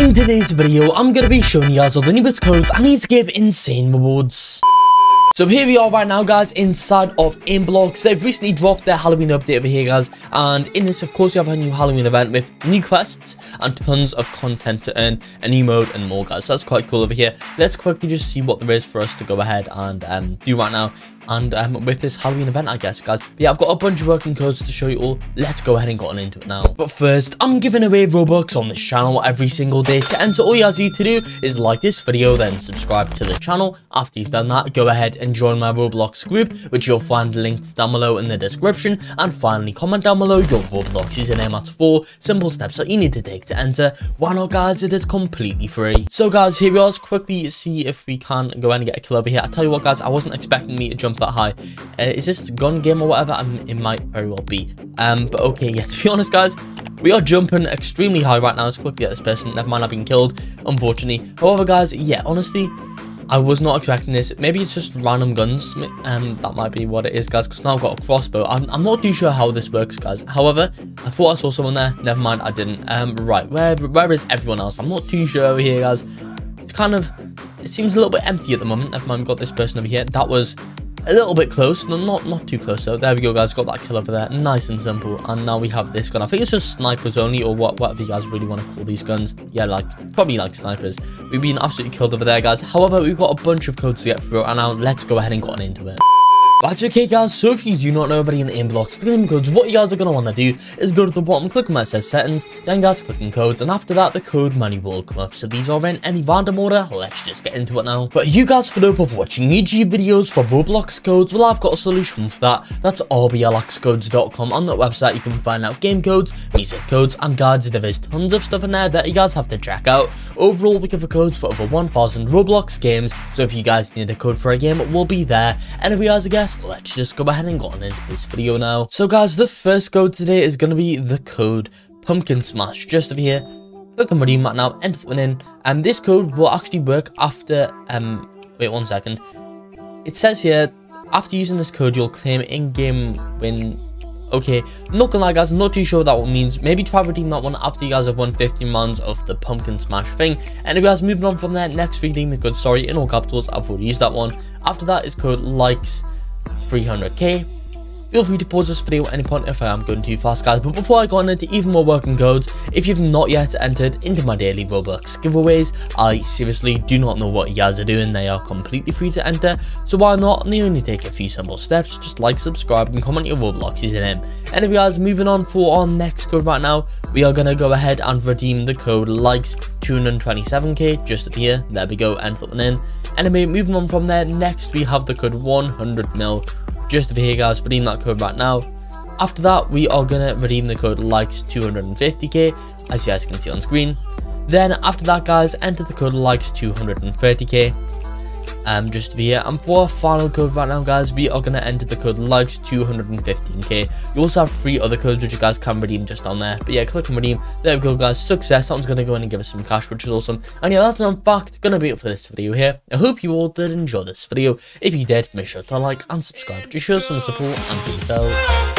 In today's video, I'm gonna be showing you guys all the newest codes I need to give insane rewards. So here we are right now, guys, inside of Aimblox. They've recently dropped their Halloween update over here, guys, and in this, of course, we have a new Halloween event with new quests and tons of content to earn, a new mode and more, guys. So that's quite cool over here. Let's quickly just see what there is for us to go ahead and do right now, and with this Halloween event, I guess, guys. But yeah, I've got a bunch of working codes to show you all. Let's go ahead and get on into it now. But first, I'm giving away Robux on this channel every single day. To enter, all you guys need to do is like this video, then subscribe to the channel. After you've done that, go ahead and join my Roblox group, which you'll find linked down below in the description. And finally, comment down below your Roblox username. That's 4 simple steps that you need to take to enter. Why not, guys? It is completely free. So, guys, here we are. Let's quickly see if we can go ahead and get a kill over here. I tell you what, guys, I wasn't expecting me to jump that high. Is this gun game or whatever? It might very well be. But okay, yeah, to be honest, guys, we are jumping extremely high right now. Let's quickly get this person. Never mind, I've been killed, unfortunately. However, guys, yeah, honestly, I was not expecting this. Maybe it's just random guns. That might be what it is, guys, because now I've got a crossbow. I'm not too sure how this works, guys. However, I thought I saw someone there. Never mind, I didn't. Right, where is everyone else? I'm not too sure over here, guys. It's kind of, it seems a little bit empty at the moment. Never mind, we've got this person over here. That was a little bit close, no, not too close though. There we go, guys, got that kill over there, nice and simple. And now we have this gun. I think it's just snipers only, or whatever you guys really want to call these guns. Yeah, like probably like snipers. We've been absolutely killed over there, guys. However, we've got a bunch of codes to get through, and now let's go ahead and get on into it. Right, okay, guys, so if you do not know anybody in Aimblox, the game codes, what you guys are going to want to do is go to the bottom, click on where it says settings, then, guys, click on codes, and after that, the code menu will come up. So these are in any random order. Let's just get into it now. But you guys, for the purpose of watching YouTube videos for Roblox codes, well, I've got a solution for that. That's rblxcodes.com. On that website, you can find out game codes, music codes, and guides. There is tons of stuff in there that you guys have to check out. Overall, we give the codes for over 1,000 Roblox games, so if you guys need a code for a game, it will be there. Anyway, guys, again, let's just go ahead and get on into this video now. So, guys, the first code today is going to be the code PUMPKINSMASH. Just over here, click on redeem right now, enter one in. And this code will actually work after, wait 1 second. It says here, after using this code, you'll claim in-game win. Okay, not gonna lie, guys, I'm not too sure what that one means. Maybe try redeem that one after you guys have won 15 rounds of the pumpkin smash thing. Anyway, guys, moving on from there, next redeem the code, sorry, in all capitals, I've already used that one. After that is code LIKES300K. Feel free to pause this video at any point if I am going too fast, guys. But before I go on into even more working codes, if you've not yet entered into my daily Robux giveaways, I seriously do not know what you guys are doing. They are completely free to enter, so why not? And they only take a few simple steps. Just like, subscribe, and comment your Roblox username. Anyway, guys, moving on for our next code right now, we are going to go ahead and redeem the code LIKES227K. Just up here, there we go, enter that one in. Anyway, moving on from there, next we have the code 100mil. Just over here, guys, redeem that code right now. After that, we are gonna redeem the code LIKES250K, as you guys can see on screen. Then after that, guys, enter the code LIKES230K. Just over here, and for our final code right now, guys, we are gonna enter the code LIKES215K. You also have 3 other codes which you guys can redeem just down there. But yeah, click on redeem. There we go, guys, success. That one's gonna go in and give us some cash, which is awesome. And yeah, that's in fact gonna be it for this video here. I hope you all did enjoy this video. If you did, make sure to like and subscribe to show some support, and peace out.